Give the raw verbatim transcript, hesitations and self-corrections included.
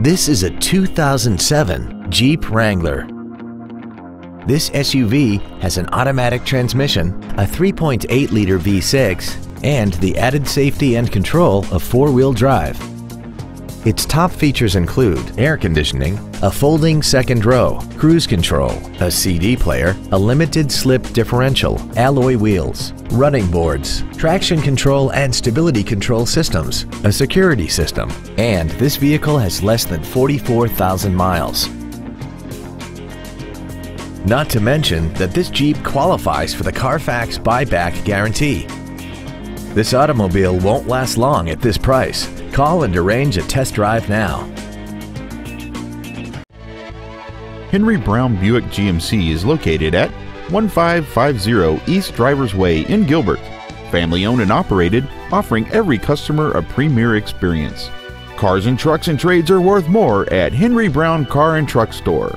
This is a two thousand seven Jeep Wrangler. This S U V has an automatic transmission, a three point eight liter V six, and the added safety and control of four-wheel drive. Its top features include air conditioning, a folding second row, cruise control, a C D player, a limited slip differential, alloy wheels, running boards, traction control and stability control systems, a security system, and this vehicle has less than forty-four thousand miles. Not to mention that this Jeep qualifies for the Carfax buyback guarantee. This automobile won't last long at this price. Call and arrange a test drive now. Henry Brown Buick G M C is located at one five five zero East Drivers Way in Gilbert. Family owned and operated, offering every customer a premier experience. Cars and trucks and trades are worth more at Henry Brown Car and Truck Store.